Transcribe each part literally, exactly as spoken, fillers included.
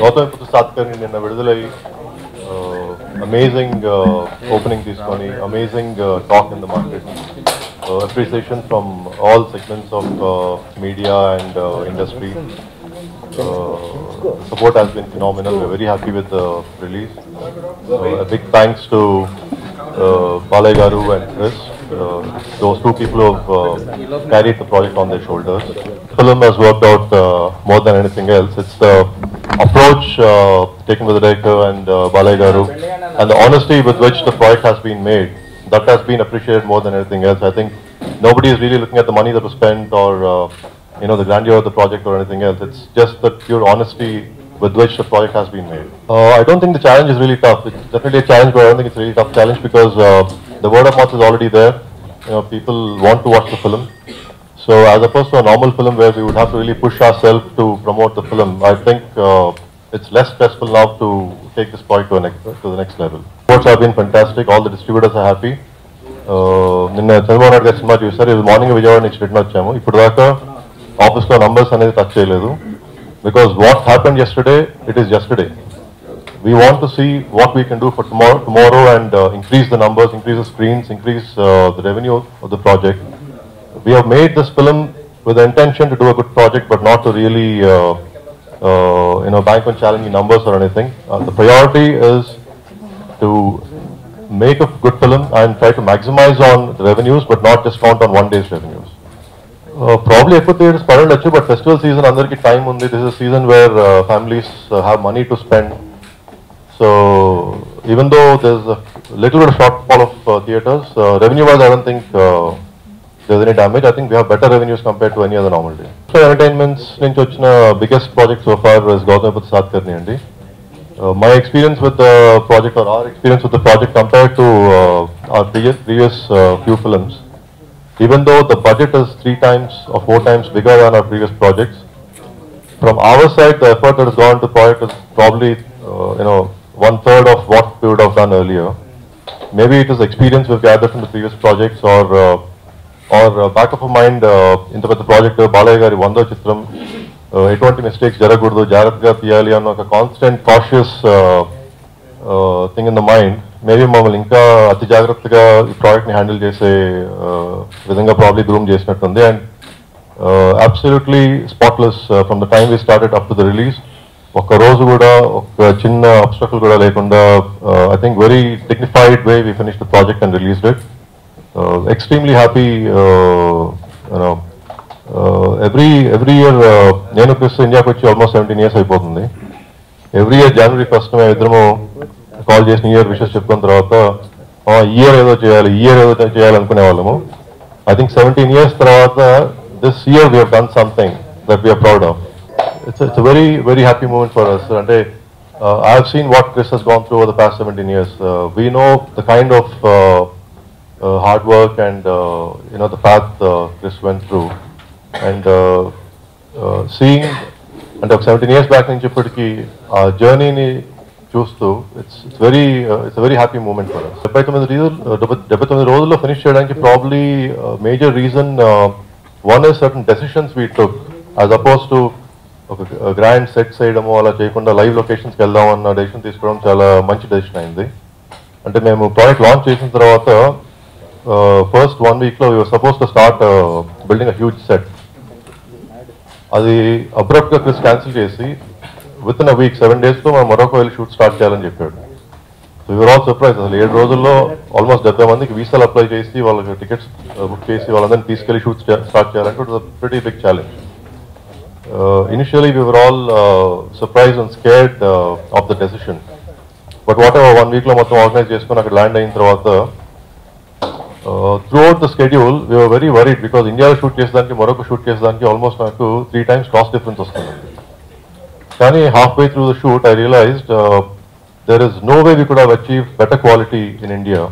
Gautamiputra Satakarni ninna vidudalai amazing uh, opening tisconi, amazing uh, talk in the market, uh, appreciation from all segments of uh, media and uh, industry. Uh, support has been phenomenal. We're very happy with the release. Uh, a big thanks to uh, Balayya Garu and Chris, uh, those two people who have uh, carried the project on their shoulders. The film has worked out uh, more than anything else. It's the uh, approach uh, taken by the director and uh, Balayya Garu, and the honesty with which the project has been made, that has been appreciated more than anything else. I think nobody is really looking at the money that was spent or uh, you know the grandeur of the project or anything else. It's just the pure honesty with which the project has been made. Uh, I don't think the challenge is really tough. It's definitely a challenge, but I don't think it's a really tough challenge because uh, the word of mouth is already there. You know, people want to watch the film. So as opposed to a normal film where we would have to really push ourselves to promote the film, I think uh, it's less stressful now to take this project to, an ex to the next level. Sports have been fantastic. All the distributors are happy. Ninna Chandrababu Nadu cinema chusaru. This morning Vijayawada nunchi return vachamu. Ippudu daaka office lo numbers anedi touch cheyaledu because what happened yesterday, it is yesterday. We want to see what we can do for tomorrow, tomorrow and uh, increase the numbers, increase the screens, increase uh, the revenue of the project. We have made this film with the intention to do a good project, but not to really, uh, uh, you know, bank on challenging numbers or anything. Uh, the priority is to make a good film and try to maximize on the revenues, but not just count on one day's revenues. Uh, probably I could say it's parallel, but festival season, andarki time undi. This is a season where uh, families uh, have money to spend. So even though there's a little bit of shortfall of uh, theaters, uh, revenue-wise, I don't think. Uh, There's any damage. I think we have better revenues compared to any other normal day. So entertainment's biggest project so far is Gautamiputra Satakarni. Uh, my experience with the project or our experience with the project compared to uh, our previous, previous uh, few films, even though the budget is three times or four times bigger than our previous projects, from our side the effort that has gone into the project is probably uh, you know one third of what we would have done earlier. Maybe it is experience we've gathered from the previous projects or uh, or uh, back of our mind in the project Balayya Gari Vanda Chitram eighty mistakes Jaragurdu Jaratga Piyali a constant cautious uh, uh, thing in the mind. Maybe Mamal Inka Ati Jagrataga project ni handle Jese Vidanga probably groom Jasenatundi and uh, absolutely spotless uh, from the time we started up to the release. Oka roju kuda oka chinna obstacle kuda lekunda I think very dignified way we finished the project and released it. Uh, extremely happy, uh, you know, uh, every every year, uh, Nenu Chris India kochi almost seventeen years ayipotundi. Every year January first me idhramu call chesi new year wishes cheppukon tarvata aa year edo cheyali year edo cheyali anukune vallamu. I think seventeen years tarvata this year we have done something that we are proud of. It's a, it's a very very happy moment for us. Ante uh, I have seen what Chris has gone through over the past seventeen years. Uh, we know the kind of uh, Uh, hard work and uh, you know the path uh, Chris went through, and uh, uh, seeing and of seventeen years back in Chiputki, our journey ni choose to it's it's very uh, it's a very happy moment for us. seventy-nine finished cheyadaniki probably uh, major reason uh, one is certain decisions we took as opposed to a grand set చేయడము అలా చేయకుండా live locations కి వెళ్దాం అన్న decision తీసుకోవడం చాలా మంచి decision అయింది. అంటే మేము project launch చేసిన తర్వాత Uh, first one week we were supposed to start uh, building a huge set. Adi abruptly Chris cancel chesi within a week seven days to Morocco will shoot start challenge appeared. So we were all surprised. Eight days almost seventy mandiki visa apply chesi vallaku tickets book chesi vallandani teeskeli shoot start challenge. It was a pretty big challenge. Uh, initially we were all uh, surprised and scared uh, of the decision. But whatever one week lo mottham organize cheskona akada land ayin tarvata Uh, throughout the schedule, we were very worried because India shoot case danki, Morocco shoot case danki almost like three times cost difference was coming. Kani halfway through the shoot, I realized uh, there is no way we could have achieved better quality in India.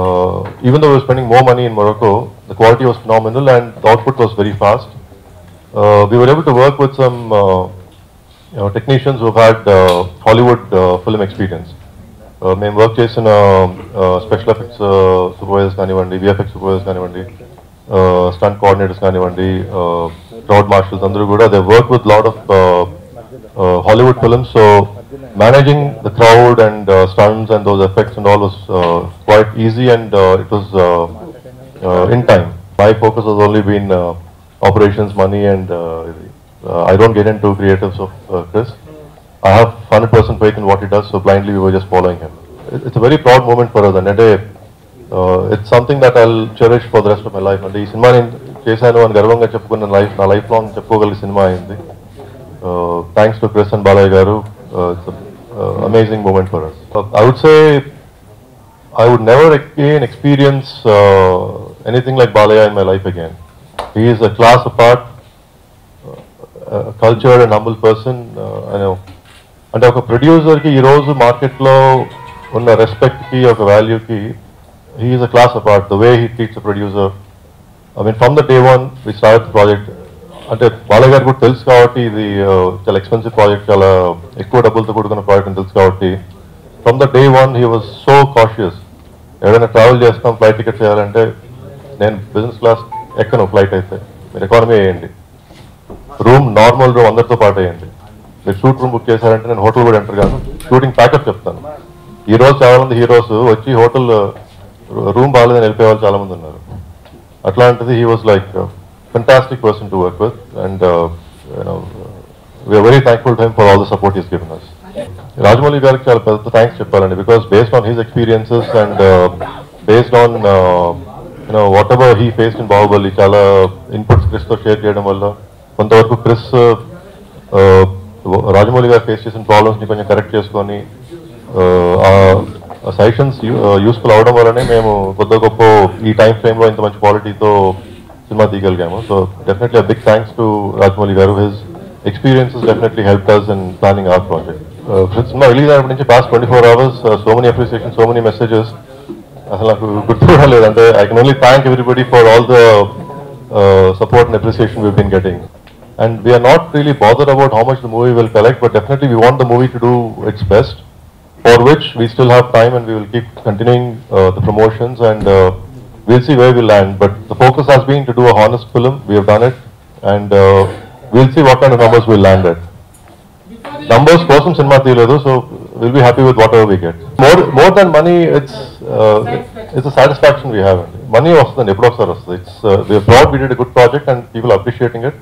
Uh, even though we were spending more money in Morocco, the quality was phenomenal and the output was very fast. Uh, we were able to work with some uh, you know, technicians who have had uh, Hollywood uh, film experience. మేము work చేసిన special effects supervisors కానివ్వండి, VFX supervisors కానివ్వండి, stunt coordinators కానివ్వండి, crowd marshals అందరూ కూడా they work with lot of Hollywood films. So managing the crowd and stunts and those effects and all was quite easy and it was in time. My focus has only been operations, money and I don't get in to creatives of Chris. I have one hundred percent faith in what he does, so blindly we were just following him. It's a very proud moment for us, and at a, uh, it's something that I'll cherish for the rest of my life. And this cinema, in Chesanu and Garvanga Chappukunna life, na lifelong Chappukogali cinema ayindi. Thanks to Chris and Balayya Garu, uh, it's an uh, amazing moment for us. So I would say I would never again experience uh, anything like Balayya in my life again. He is a class apart, uh, a cultured and humble person. Uh, I know. అంటే ఒక ప్రొడ్యూసర్కి ఈరోజు మార్కెట్లో ఉన్న రెస్పెక్ట్కి ఒక వాల్యూకి he's a class apart. The way he treats a producer, I mean from the day one we start project. అంటే బాలయ్య గారు కూడా తెలుసు కాబట్టి ఇది చాలా ఎక్స్పెన్సివ్ ప్రాజెక్ట్, చాలా ఎక్కువ డబ్బులతో కూడుకున్న ప్రాజెక్ట్ అని తెలుసు కాబట్టి from the day one he was so cautious. ఏదైనా ట్రావెల్ చేస్తాం, ఫ్లైట్ టికెట్ చేయాలంటే నేను బిజినెస్ క్లాస్ ఎక్కను, ఫ్లైట్ అయితే మీరు ఎకానమీ వేయండి, రూమ్ నార్మల్ రూమ్ అందరితో పాటు వేయండి, మీరు షూట్ రూమ్ బుక్ చేశారంటే నేను హోటల్ కూడా ఎంటర్ కాదు, షూటింగ్ ప్యాకప్ చెప్తాను. ఈరోజు చాలామంది హీరోస్ వచ్చి హోటల్ రూమ్ బాగాలేదని వెళ్ళిపోయే వాళ్ళు చాలామంది ఉన్నారు. అట్లాంటిది he was like fantastic person to work with and we're very thankful time for all the support is given us. Rajamouli గారికి చాలా పెద్ద థ్యాంక్స్ చెప్పాలండి, because based on his experiences and based on you know whatever he faced in Baahubali చాలా inputs క్రిస్తో share చేయడం వల్ల కొంతవరకు Chris Rajamouli గారు face చేసిన ప్రాబ్లమ్స్ని కొంచెం కరెక్ట్ చేసుకొని సజెషన్స్ యూస్ఫుల్ అవడం వల్లనే మేము కొద్ది గొప్ప ఈ టైం ఫ్రేమ్లో ఇంత మంచి క్వాలిటీతో సినిమా తీయగలిగాము. So definitely big thanks to Rajamouli garu. His experiences definitely help us in planning our project. సినిమా రిలీజ్ అయినప్పటి నుంచి past twenty four hours so many appreciation, so many messages, అసలు నాకు గుర్తు కూడా లేదంటే I can only thank everybody for all the support and appreciation we've been getting. And we are not really bothered about how much the movie will collect, but definitely we want the movie to do its best, for which we still have time and we will keep continuing uh, the promotions and uh, we'll see where we land. But the focus has been to do a honest film. We have done it, and uh, we'll see what kind of numbers we'll land at. Numbers kosam cinema tiyaledu, so we'll be happy with whatever we get. More, more than money, it's uh, it's a satisfaction we have. Money also the nepro sir also. It's uh, we are proud we did a good project and people are appreciating it.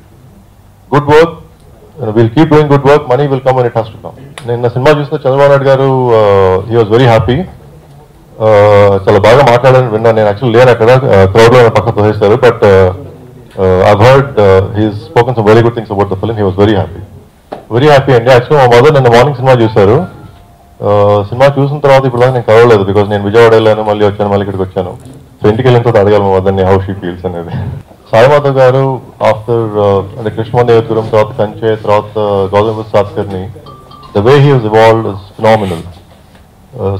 Good work, uh, we'll keep doing good work, money will come when it has to come. In the cinema just now, Chandrababu garu, he was very happy. Chala baga maatladani vinna, nenu actually lena kada crowd lo pakka tohesaru, but uh, uh, I've heard uh, he's spoken some very good things about the film. He was very happy. Very happy and actually my mother in the morning cinema chusaru. Cinema chusin tarvata ippudu nenu kalaledu because nenu Vijayawada ellanu malli vachanu malli ikkadiki vachanu. So intiki ellin tarvata adigalu my mother ni how she feels anedi. Saimadhav garu after అంటే కృష్ణదేవపురం తర్వాత కంచె తర్వాత Gautamiputra Satakarni the way he was evolved is phenomenal.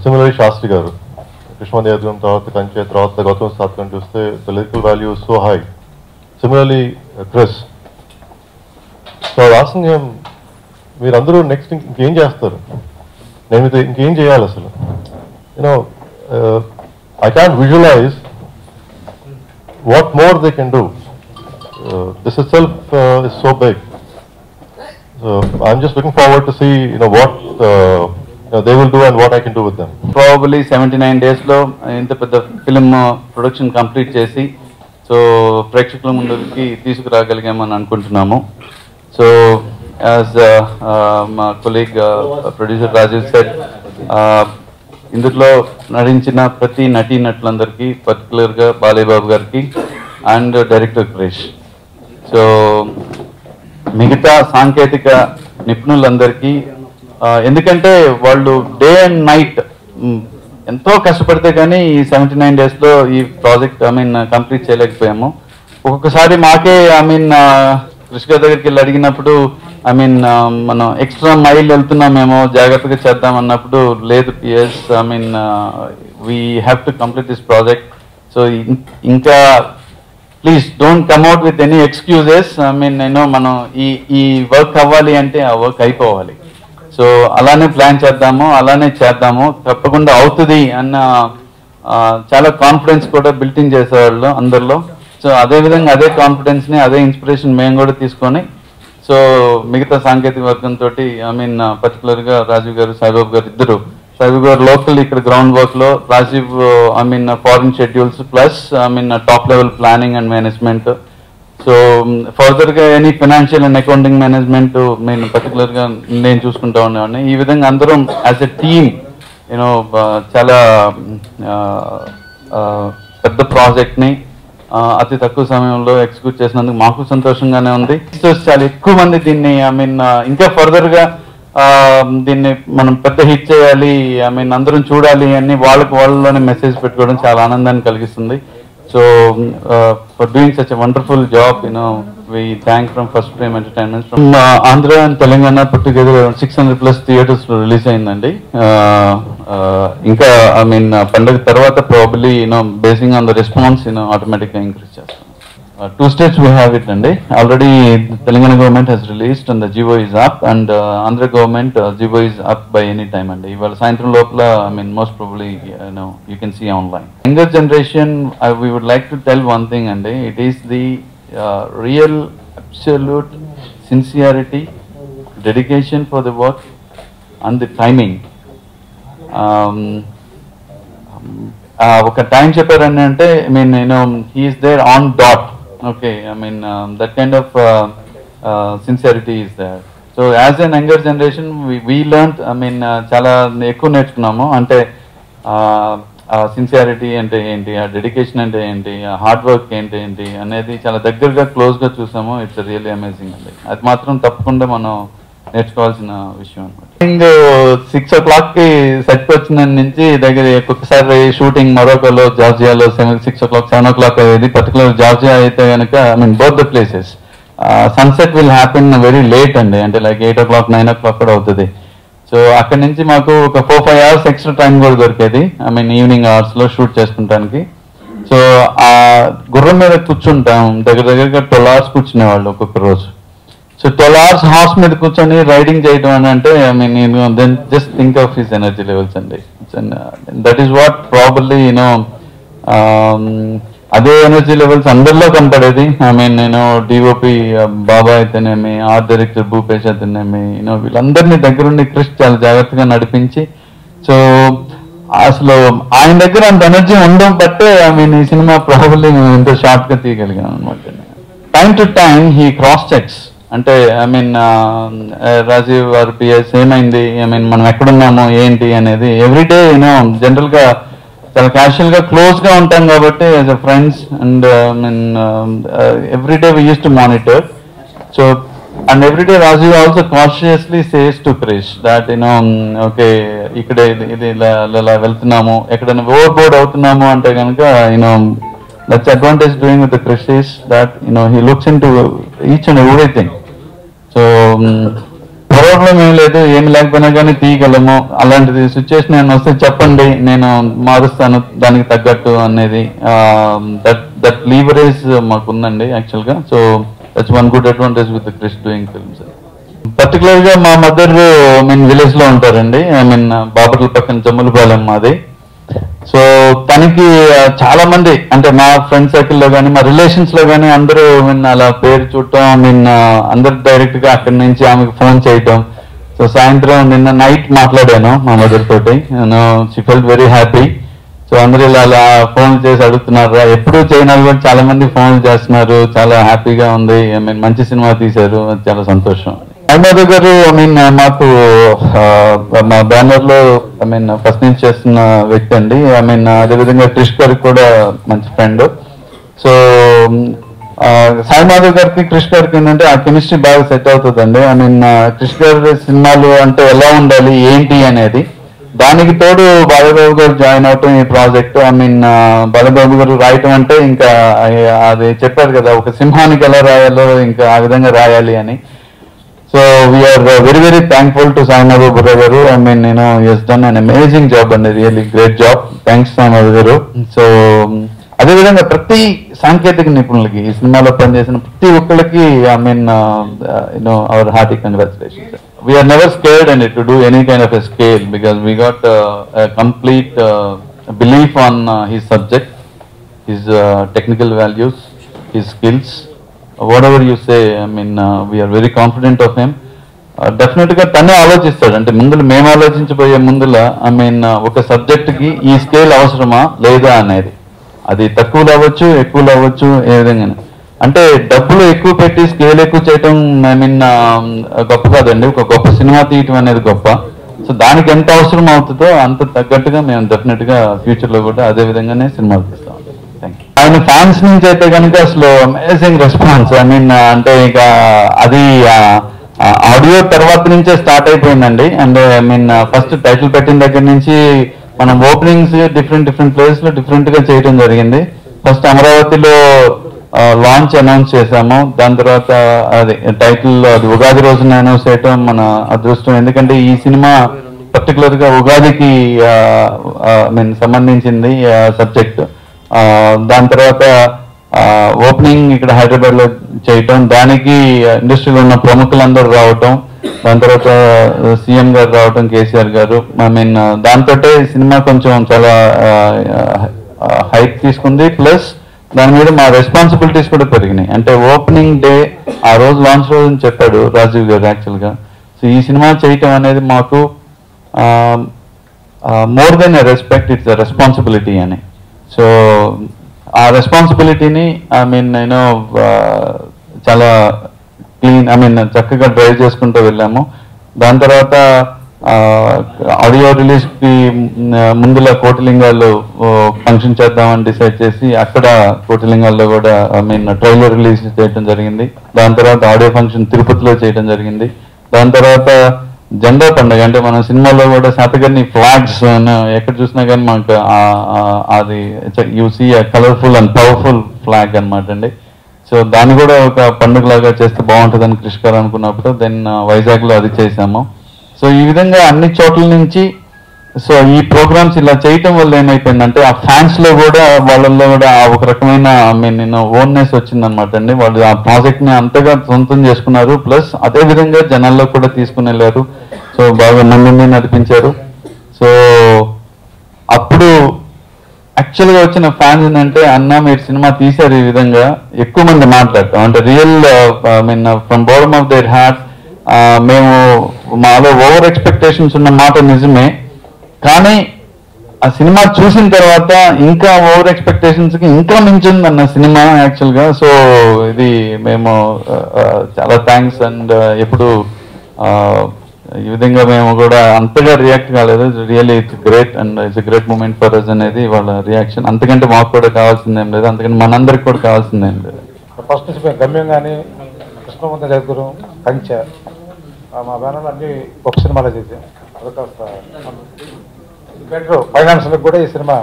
Similarly Shastri గారు కృష్ణదేవపురం తర్వాత కంచె తర్వాత గౌతమిపుత్ర సాతకర్ని చూస్తే the lyrical value so high. Similarly Krish. So రాసింగ్ మీరందరూ next ఇంకేం చేస్తారు, నేను మీతో ఇంకేం చేయాలి అసలు, you know I can visualize what more they can do. Uh, this itself uh, is so big. So I'm just looking forward to see, you know, what uh, you know, they will do and what I can do with them. Probably seventy-nine days lo inta pedda film production complete chesi so prekshakula mundaki teesukuragalagam ani anukuntunnamu. So as uh, uh, my colleague uh, producer Rajiv said, uh, ఇందులో నటించిన ప్రతి నటీ నటులందరికీ పర్టికులర్గా బాలయ్య బాబు గారికి and director Krish, so మిగతా సాంకేతిక నిపుణులందరికీ, ఎందుకంటే వాళ్ళు డే అండ్ నైట్ ఎంతో కష్టపడితే కానీ ఈ సెవెంటీ నైన్ డేస్లో ఈ ప్రాజెక్ట్ ఐ మీన్ కంప్లీట్ చేయలేకపోయాము. ఒక్కొక్కసారి మాకే ఐ మీన్ క్రిష్ గారి దగ్గరికి వెళ్ళి అడిగినప్పుడు ఐ మీన్ మనం ఎక్స్ట్రా మైల్ వెళ్తున్నామేమో జాగ్రత్తగా చేద్దాం అన్నప్పుడు లేదు PS I mean we have to complete this project. So ఇంకా please don't come at with any excuses. I mean నేను మనం ఈ ఈ వర్క్ అవ్వాలి అంటే ఆ వర్క్ అయిపోవాలి. సో అలానే ప్లాన్ చేద్దాము, అలానే చేద్దాము, తప్పకుండా అవుతుంది అన్న చాలా కాన్ఫిడెన్స్ కూడా బిల్ట్ ఇన్ చేసేవాళ్ళు అందరిలో. సో అదేవిధంగా అదే కాన్ఫిడెన్స్ని, అదే ఇన్స్పిరేషన్ మేము కూడా తీసుకొని సో మిగతా సాంకేతిక వర్గంతో, ఐ మీన్ పర్టికులర్గా రాజీవ్ గారు, సాయిబాబు గారు ఇద్దరు, సాయిబాబు గారు లోకల్ ఇక్కడ గ్రౌండ్ వర్క్లో, Rajeev I mean foreign schedules plus I mean top level planning and management. So ఫర్దర్గా any financial and accounting management నేను పర్టికులర్గా నేను చూసుకుంటా ఉండేవాడిని. ఈ విధంగా అందరం యాజ్ ఎ టీమ్ యూనో చాలా పెద్ద ప్రాజెక్ట్ని అతి తక్కువ సమయంలో ఎగ్జిక్యూట్ చేసినందుకు మాకు సంతోషంగానే ఉంది. చాలా ఎక్కువ మంది దీన్ని ఐ మీన్ ఇంకా ఫర్దర్గా దీన్ని మనం పెద్ద హిట్ చేయాలి, ఐ మీన్ అందరం చూడాలి అని వాళ్ళకి వాళ్ళలోనే మెసేజ్ పెట్టుకోవడం చాలా ఆనందాన్ని కలిగిస్తుంది. So uh, for doing such a wonderful job, you know, we thank from First Frame Entertainment. From uh, Andhra and Telangana put together around six hundred plus theatres were released in Nandi. Uh, uh, Inka, I mean, Pandag Tarvata probably, you know, basing on the response, you know, automatically increased. Uh, two states we have it Nandi. Already the Telangana government has released and the G O is up, and uh, Andhra government, uh, G O is up by any time Nandi. Well, Sayanthram Lopla, I mean, most probably, you know, you can see online. Younger generation, uh, we would like to tell one thing Nandi. It is the uh, real, absolute sincerity, dedication for the work and the timing. Um, ఒక time చెప్పారని అంటే I mean you know he's there on dot. Okay, I mean that kind of sincerity is there. So as an younger generation we learn, I mean చాలా ఎక్కువ నేర్చుకున్నాము. అంటే sincerity అంటే ఏంటి, ఆ డెడికేషన్ అంటే ఏంటి, ఆ హార్డ్ వర్క్ ఏంటి ఏంటి అనేది చాలా దగ్గరగా క్లోజ్గా చూసాము. ఇట్స్ రియల్లీ అమేజింగ్ అండి. అది మాత్రం తప్పకుండా మనం నేర్చుకోవాల్సిన విషయం అనమాట. సిక్స్ ఓ క్లాక్కి సెట్ వచ్చిన నుంచి దగ్గర ఒక్కొక్కసారి షూటింగ్ మరొకలో జార్జియాలో six o'clock seven o'clock అయ్యేది. పర్టికులర్ జార్జియా అయితే కనుక I mean both the places sunset will happen very late అండి. అంటే like eight o'clock nine o'clock కూడా అవుతుంది. సో అక్కడ నుంచి మాకు ఒక four five hours extra time కూడా దొరికేది, ఐ మీన్ ఈవినింగ్ అవర్స్లో షూట్ చేసుకుంటానికి. సో ఆ గుర్రం మీద కూర్చుంటాం, దగ్గర దగ్గరగా ట్వెల్వ్ అవర్స్ కూర్చునేవాళ్ళు ఒక్కొక్క రోజు. సో ట్వెల్వ్ అవర్స్ హార్స్ మీద కూర్చొని రైడింగ్ చేయడం అని అంటే ఐ మీన్ నేను then just think of his energy levels అండి. That is what probably you know అదే ఎనర్జీ లెవెల్స్ అందరిలో కనపడేది. ఐ మీన్ నేను డిఓపి బాబా అయితేనేమి, ఆర్ట్ డైరెక్టర్ భూపేష్ అయితేనేమి, యూనో వీళ్ళందరినీ దగ్గరుండి క్రిష్ చాలా జాగ్రత్తగా నడిపించి. సో అసలు ఆయన దగ్గర అంత ఎనర్జీ ఉండడం బట్టే ఐ మీన్ ఈ సినిమా ప్రాబబ్లీ మేము ఎంతో షార్ట్గా తీయగలిగాం అనమాట. Time to time he cross checks. అంటే ఐ మీన్ రాజీవ్ గారు పిఎస్ ఏమైంది, ఐ మీన్ మనం ఎక్కడున్నాము ఏంటి అనేది ఎవ్రీడే యూనో జనరల్గా చాలా క్యాషువల్గా క్లోజ్గా ఉంటాం కాబట్టి as a friends and I mean everyday we use to monitor. So and everyday Rajeev also consciously says to Krish that you know okay ఇక్కడే ఇది ఇలా ఇలా వెళ్తున్నాము, ఎక్కడైనా ఓవర్ బోర్డ్ అవుతున్నాము అంటే కనుక you know that's advantage doing with Krish is that you know he looks in to each and everything. So problem ఏం లేదు, ఏమి లేకపోయినా కానీ తీయగలము. అలాంటిది సిచ్యువేషన్ నేను వస్తే చెప్పండి, నేను మారుస్తాను దానికి తగ్గట్టు అనేది దట్ దట్ లీవరేజ్ మాకు ఉందండి యాక్చువల్గా. So that's one good advantage with Krish doing films. పర్టికులర్గా మా మదర్ ఐ మీన్ విలేజ్లో ఉంటారండి, ఐ మీన్ బాపట్ల పక్కన జమ్ములపాలెం మాది. సో తనకి చాలా మంది అంటే మా ఫ్రెండ్ సర్కిల్లో కానీ మా రిలేషన్స్లో కానీ అందరూ ఐ మీన్ అలా పేరు చూడటం, ఐ మీన్ అందరు డైరెక్ట్గా అక్కడి నుంచి ఆమెకు ఫోన్ చేయటం. సో సాయంత్రం నిన్న నైట్ మాట్లాడాను మా మదర్ తోటి, నేను she felt very happy. So అందరూ ఇలా అలా ఫోన్ చేసి అడుగుతున్నారు, ఎప్పుడూ చేయనా కూడా చాలా మంది ఫోన్ చేస్తున్నారు, చాలా హ్యాపీగా ఉంది, ఐ మీన్ మంచి సినిమా తీశారు, చాలా సంతోషం. సాయిబాబు గారు ఐ మీన్ మాకు మా బ్యానర్లో ఐ మీన్ ఫస్ట్ నుంచి చేస్తున్న వ్యక్తి అండి. ఐ మీన్ అదేవిధంగా ట్రిష్కర్ కూడా మంచి ఫ్రెండ్. సో సాయిబాబు గారికి ట్రిష్కర్కి ఏంటంటే ఆ కెమిస్ట్రీ బాగా సెట్ అవుతుందండి. ఐ మీన్ ట్రిష్కర్ సినిమాలు అంటే ఎలా ఉండాలి ఏంటి అనేది, దానికి తోడు బాలయ్యబాబు గారు జాయిన్ అవటం ఈ ప్రాజెక్ట్. ఐ మీన్ బాలయ్యబాబు గారు రాయటం అంటే ఇంకా అది చెప్పారు కదా ఒక సింహానికి ఎలా రాయాలో ఇంకా ఆ విధంగా రాయాలి అని. So we're very very thankful to Saibabu garu. I mean నేను he's done an amazing job అండి, really great job, thanks Saibabu garu. So అదేవిధంగా ప్రతి సాంకేతిక నిపుణులకి, ఈ సినిమాలో పనిచేసిన ప్రతి ఒక్కరికి I mean you know our hearty congratulations. we are never scared in it to do any kind of a scale, because we got uh, a complete uh, belief on uh, his subject, his uh, technical values, his skills. Whatever you say, I mean, uh, we are very confident of him. డెఫినెట్గా తనే ఆలోచిస్తాడు. అంటే ముందులు మేము ఆలోచించబోయే ముందుల I mean ఒక సబ్జెక్ట్కి ఈ scale అవసరమా లేదా అనేది, అది తక్కువలు అవ్వచ్చు ఎక్కువలు అవ్వచ్చు ఏ విధంగా. అంటే డబ్బులు ఎక్కువ పెట్టి స్కేల్ ఎక్కువ చేయటం ఐ మీన్ గొప్ప కాదండి, ఒక గొప్ప సినిమా తీయటం అనేది గొప్ప. సో దానికి ఎంత అవసరం అవుతుందో అంత తగ్గట్టుగా మేము డెఫినెట్గా ఫ్యూచర్లో కూడా అదే విధంగానే సినిమాలు తీస్తాం. ఆయన ఫ్యాన్స్ నుంచి అయితే కనుక అసలు అమేజింగ్ రెస్పాన్స్. ఐ మీన్ అంటే ఇక అది ఆడియో తర్వాత నుంచే స్టార్ట్ అయిపోయిందండి. And I mean first title పెట్టిన దగ్గర నుంచి మనం ఓపెనింగ్స్ డిఫరెంట్ డిఫరెంట్ ప్లేస్లో డిఫరెంట్గా చేయడం జరిగింది. ఫస్ట్ అమరావతిలో లాంచ్ అనౌన్స్ చేశాము, దాని తర్వాత అది టైటిల్ అది ఉగాది రోజున అనౌన్స్ చేయటం మన అదృష్టం. ఎందుకంటే ఈ సినిమా పర్టికులర్గా ఉగాదికి ఐ మీన్ సంబంధించింది సబ్జెక్ట్. దాని తర్వాత ఓపెనింగ్ ఇక్కడ హైదరాబాద్లో చేయటం, దానికి ఇండస్ట్రీలో ఉన్న ప్రముఖులందరూ రావటం, దాని తర్వాత సీఎం గారు రావటం, కేసీఆర్ గారు, ఐ మీన్ దాంతో సినిమా కొంచెం చాలా హైప్ తీసుకుంది. ప్లస్ దాని మీద మా రెస్పాన్సిబిలిటీస్ కూడా పెరిగినాయి. అంటే ఓపెనింగ్ డే ఆ రోజు లాంచ్ రోజు అని చెప్పాడు రాజీవ్ గారు యాక్చువల్గా. సో ఈ సినిమా చేయటం అనేది మాకు more than a respect, it's a responsibility అని. సో ఆ రెస్పాన్సిబిలిటీని ఐ మీన్ నేను చాలా క్లీన్ ఐ మీన్ చక్కగా డ్రైవ్ చేసుకుంటూ వెళ్ళాము. దాని తర్వాత ఆడియో రిలీజ్కి ముందులో కోటిలింగాల్లో ఫంక్షన్ చేద్దామని డిసైడ్ చేసి అక్కడ కోటిలింగాల్లో కూడా ఐ మీన్ ట్రైలర్ రిలీజ్ చేయడం జరిగింది. దాని తర్వాత ఆడియో ఫంక్షన్ తిరుపతిలో చేయడం జరిగింది. దాని తర్వాత జెండా పండుగ, అంటే మన సినిమాలో కూడా శాతకర్ణి ఫ్లాగ్స్ ఎక్కడ చూసినా కానీ మనకు అది you see colourful and powerful flag అనమాట అండి. సో దాన్ని కూడా ఒక పండుగలాగా చేస్తే బాగుంటుందని క్రిష్ గారు అనుకున్నప్పుడు దెన్ వైజాగ్లో అది చేసాము. సో ఈ విధంగా అన్ని చోట్ల నుంచి సో ఈ ప్రోగ్రామ్స్ ఇలా చేయటం వల్ల ఏమైపోయిందంటే ఆ ఫ్యాన్స్లో కూడా వాళ్ళల్లో కూడా ఒక రకమైన ఐ మీన్ నేను ఓన్నెస్ వచ్చిందనమాట అండి. వాళ్ళు ఆ ప్రాజెక్ట్ని అంతగా సొంతం చేసుకున్నారు. ప్లస్ అదేవిధంగా జనాల్లో కూడా తీసుకుని వెళ్ళారు. సో బాగా మందిని నడిపించారు. సో అప్పుడు యాక్చువల్గా వచ్చిన ఫ్యాన్స్ ఏంటంటే, అన్న మీరు సినిమా తీశారు ఈ విధంగా ఎక్కువ మంది మాట్లాడతాం అంటే real I mean from bottom of their heart మేము మాలో ఓవర్ ఎక్స్పెక్టేషన్స్ ఉన్న మాట నిజమే, కానీ ఆ సినిమా చూసిన తర్వాత ఇంకా ఓవర్ ఎక్స్పెక్టేషన్స్కి ఇంకా మించింది అన్న సినిమా యాక్చువల్గా. సో ఇది మేము చాలా థ్యాంక్స్. అండ్ ఎప్పుడు ఈ విధంగా మేము కూడా అంతగా రియాక్ట్ కాలేదు. Really it's great and it's great moment for us అనేది వాళ్ళ రియాక్షన్. అంతకంటే మాకు కూడా కావాల్సిందేం లేదు, అంతకంటే మనందరికి కూడా కావాల్సిందేం లేదు. ఫస్ట్ నుంచి మేము గమ్యంగానే కృష్ణమంద దగ్గర కంచె మా బ్యానర్లు అన్ని గొప్ప సినిమాలో చేసాం. అది కాస్త ఫైనాన్షియల్ కూడా ఈ సినిమా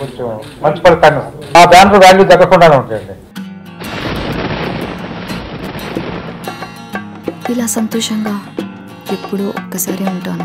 కొంచెం మంచి పడతాను మా బ్యానర్ వాల్యూ తగ్గకుండానే ఉంటాయండి. ఇలా సంతోషంగా ఎప్పుడూ ఒక్కసారి ఉంటాను.